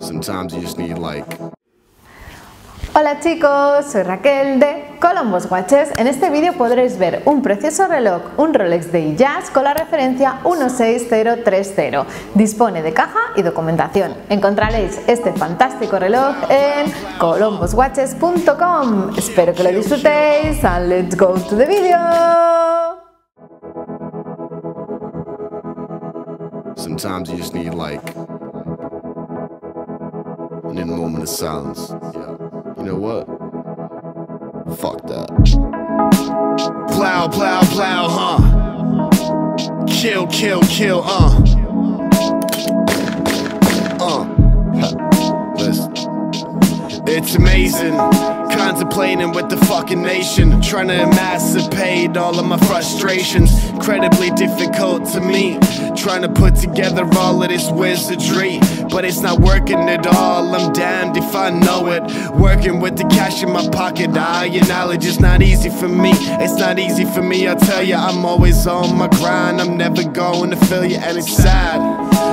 Sometimes you just need like... Hola chicos, soy Raquel de Colombo's Watches. En este vídeo podréis ver un precioso reloj, un Rolex Datejust con la referencia 16030. Dispone de caja y documentación. Encontraréis este fantástico reloj en colomboswatches.com. Espero que lo disfrutéis and let's go to the video. Sometimes you just need like a moment of silence. You know what? Fuck that. Plow, plow, plow, huh? Kill, kill, kill, Listen. It's amazing. Contemplating with the fucking nation. Trying to emancipate all of my frustrations. Incredibly difficult to me. Trying to put together all of this wizardry, but it's not working at all. I'm damned if I know it. Working with the cash in my pocket, your knowledge is not easy for me. It's not easy for me, I tell you. I'm always on my grind. I'm never going to feel you, and it's sad.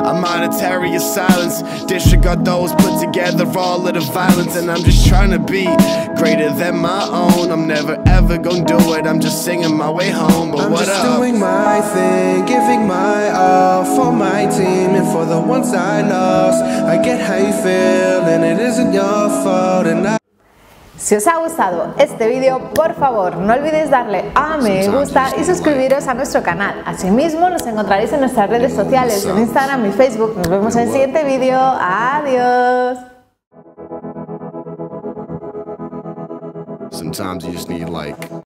I'm monetary in silence. Disregard those put together all of the violence, and I'm just trying to be greater than my own. I'm never ever gonna do it. I'm just singing my way home. But I'm what just up? Doing my thing, giving my all for my team and for the ones I lost. I get how you feel and it isn't your fault. And I... Si os ha gustado este vídeo, por favor no olvidéis darle a me gusta y suscribiros a nuestro canal. Asimismo nos encontraréis en nuestras redes sociales, en Instagram y Facebook. Nos vemos en el siguiente vídeo. Adiós. Sometimes you just need like